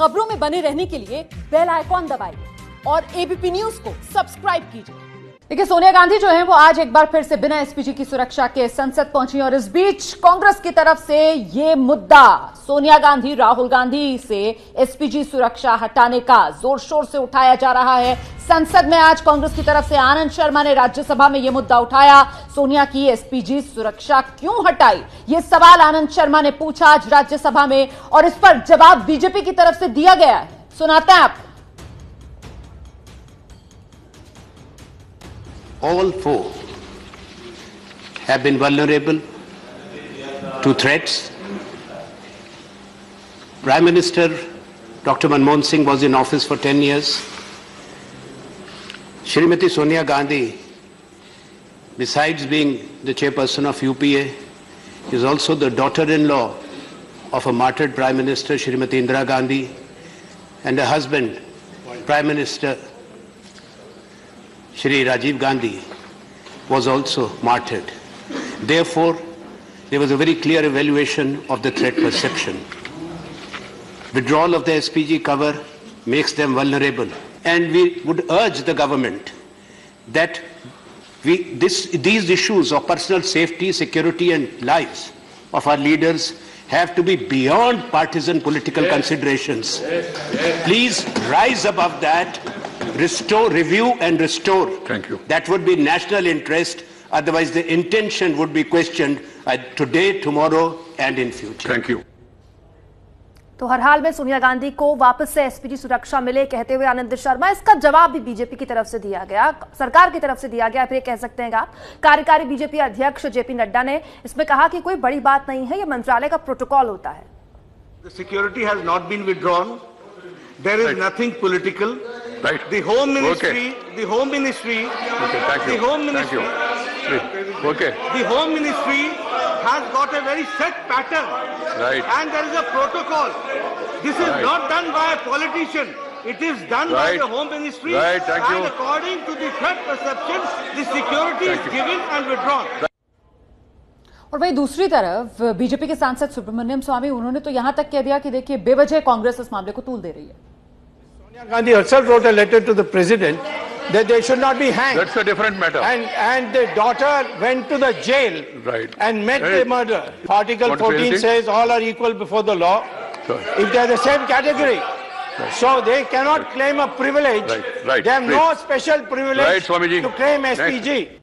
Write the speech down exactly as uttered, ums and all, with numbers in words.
खबरों में बने रहने के लिए बेल आइकॉन दबाइए और एबीपी न्यूज को सब्सक्राइब कीजिए। देखिए, सोनिया गांधी जो है वो आज एक बार फिर से बिना एसपीजी की सुरक्षा के संसद पहुंची और इस बीच कांग्रेस की तरफ से ये मुद्दा सोनिया गांधी राहुल गांधी से एसपीजी सुरक्षा हटाने का जोर शोर से उठाया जा रहा है। संसद में आज कांग्रेस की तरफ से आनंद शर्मा ने राज्यसभा में यह मुद्दा उठाया। सोनिया की एसपीजी सुरक्षा क्यों हटाई, यह सवाल आनंद शर्मा ने पूछा आज राज्यसभा में और इस पर जवाब बीजेपी की तरफ से दिया गया है। सुनाते हैं आपको। All four have been vulnerable to threats. Prime minister doctor Manmohan Singh was in office for ten years. Shrimati Sonia Gandhi, besides being the chairperson of U P A, is also the daughter-in-law of a martyred Prime Minister, Shrimati Indira Gandhi, and her husband, Prime Minister Shri Rajiv Gandhi, was also martyred. Therefore, there was a very clear evaluation of the threat perception. Withdrawal of the S P G cover makes them vulnerable. And we would urge the government that we, this, these issues of personal safety, security and lives of our leaders have to be beyond partisan political yes. considerations. Yes. Yes. Please rise above that, restore, review and restore. Thank you. That would be national interest, otherwise the intention would be questioned uh, today, tomorrow and in future. Thank you. तो हर हाल में सोनिया गांधी को वापस से SPG सुरक्षा मिले कहते हुए आनंद शर्मा, इसका जवाब भी बीजेपी की तरफ से दिया गया, सरकार की तरफ से दिया गया, फिर ये कह सकते हैं आप। कार्यकारी बीजेपी अध्यक्ष जेपी नड्डा ने इसमें कहा कि कोई बड़ी बात नहीं है, ये मंत्रालय का प्रोटोकॉल होता है। The security has not been withdrawn, there is nothing political, the home ministry the home ministry the home ministry okay the home ministry has got a very set pattern, right, and there is a protocol. This is right. not done by a politician, it is done right. by the Home Ministry, right. Thank and you. According to the threat perception, the security Thank is you. Given and withdrawn. Right. और वही दूसरी तरफ BJP के सांसद सुब्रमण्यम स्वामी उन्होंने तो यहां तक कह दिया कि देखिए बेवजह कांग्रेस इस मामले को तूल दे रही है। Sonia Gandhi herself wrote a letter to the president that they should not be hanged. That's a different matter. And and the daughter went to the jail right. and met right. the murderer. Article fourteen says all are equal before the law. Sorry. If they are the same category, right. so they cannot right. claim a privilege. Right. Right. They have Please. no special privilege right, to claim S P G. Next.